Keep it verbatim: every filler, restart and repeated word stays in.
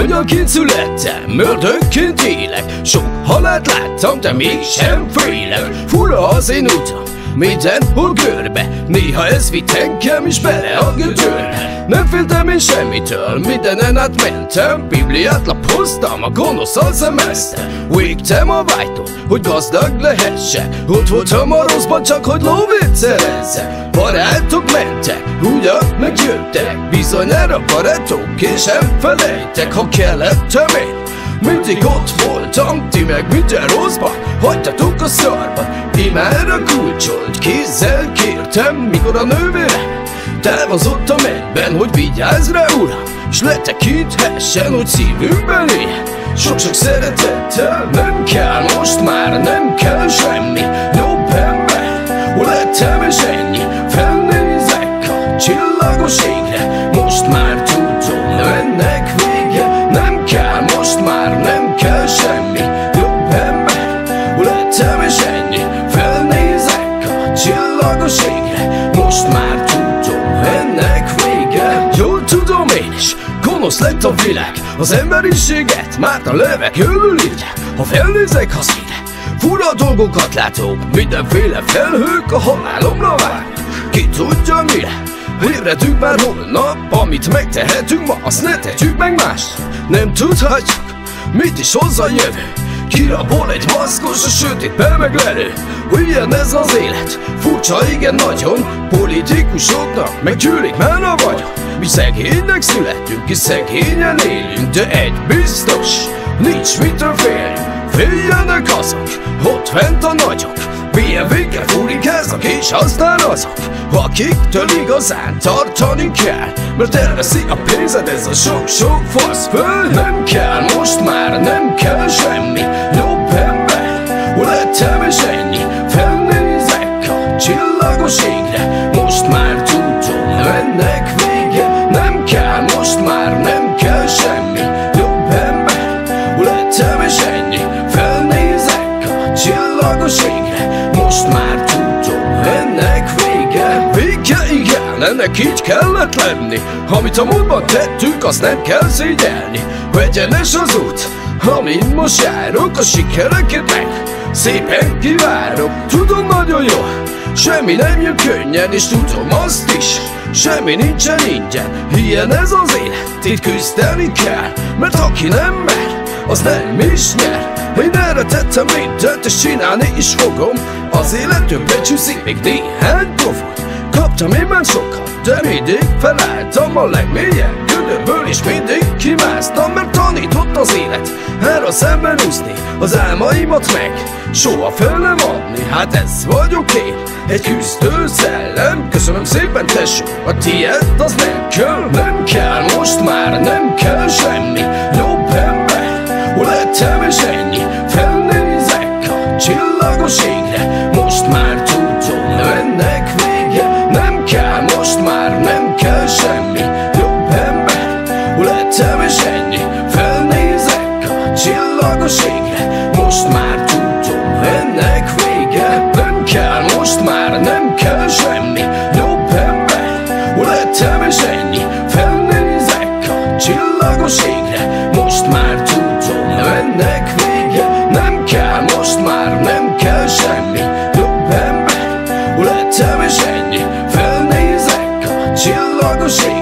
Anyaként születtem, ördögként élek, sok halált láttam, de mégsem félek. Fura az én utam, mindenhol görbe, néha ez vitt engem is bele a gödörbe. Nem féltem én semmitől, mindenen átmentem, Bibliát lapoztam, a gonoszal szemeztem. Végtem a vágytól, hogy gazdag lehessek, ott voltam a rosszban, csak hogy lóvét szerezzek. Barátok mentek, ugyan megjöttek, bizony erre barátok, és sem felejtek. Ha kellettem én, mindig ott voltam, ti meg minden rosszban, hagytatok a szarban. Imára kulcsolt kézzel kértem, mikor a nővére távozott a mennyben, hogy vigyázz rá, uram, s letekinthessen, hogy szívünkben él. Sok-sok szeretettel, nem kell most már, nem kell semmi, jobb ember, hol lettem és ennyi. Felnézek a csillagos égre, most már tudom, ennek vége. Nem kell most már, nem kell semmi, jobb ember, hol lettem és ennyi. Felnézek a csillagos égre, most már tudom, ennek vége. Jól tudom én is, gonosz lett a világ, az emberiséget már a levek ölülírják. Ha felnézek az égre, fura dolgokat látok, mindenféle felhők a halálomra vágnak. Ki tudja mire, ébredünk már holnap, amit megtehetünk ma, azt ne tehetjük meg mást. Nem tudhatjuk, mit is hozza a jövő, kirabol egy maszkos, a sötétbe meglerő. Ilyen ez az élet, furcsa igen nagyon, politikusoknak meggyűlik már a vagyon. Mi szegénynek születtünk, és szegényen élünk, de egy biztos, nincs mitől félünk. Féljenek azok, ott fent a nagyok, milyen végre furikáznak, és aztán azok, akiktől igazán tartani kell, mert elveszi a pénzed ez a sok-sok fasz. Föl nem kell most már, nem kell semmi, jobb ember, hol lettem és ennyi. Felnézek a csillagos égre, most már tudom, ennek vége. Nem kell most már, nem kell semmi, jobb ember, hol lettem és ennyi. Felnézek a csillagos égre, most már tudom, ennek vége. Vége, igen, ennek így kellett lenni, amit a múltban tettünk, azt nem kell szégyelni. Egyenes az út, amin most járok, a sikereket meg szépen kivárok. Tudom nagyon jól, semmi nem jön könnyen, és tudom azt is, semmi nincsen ingyen. Ilyen ez az élet, itt küzdeni kell, mert aki nem mer, az nem is nyer. Én erre tettem mindent, és csinálni is fogom, az életünk becsúszik még néhány pofon. Kaptam én már sokat, de mindig felálltam, a legmélyebb gödörből is mindig kimásztam, mert tanított az élet erre szemben úszni, az álmaimat meg soha fel nem adni. Hát ez vagyok én, egy küzdő szellem. Köszönöm szépen tesó, a tiéd az nem kell. Nem kell most már, nem kell semmi, jobb ember, hol lettem és ennyi. Felnézek a csillagos égre, most már tudom, ennek vége. Nem kell most már, nem kell semmi, jobb ember, hol lettem és ennyi. Felnézek a csillagos égre, most már tudom, ennek vége. Nem kell most már, nem kell semmi, jobb ember, hol lettem és ennyi. Felnézek a csillagos égre, most már tudom, ennek vége. Nem kell most már, nem kell semmi, jobb ember, hol lettem és ennyi. Felnézek a csillagos égre.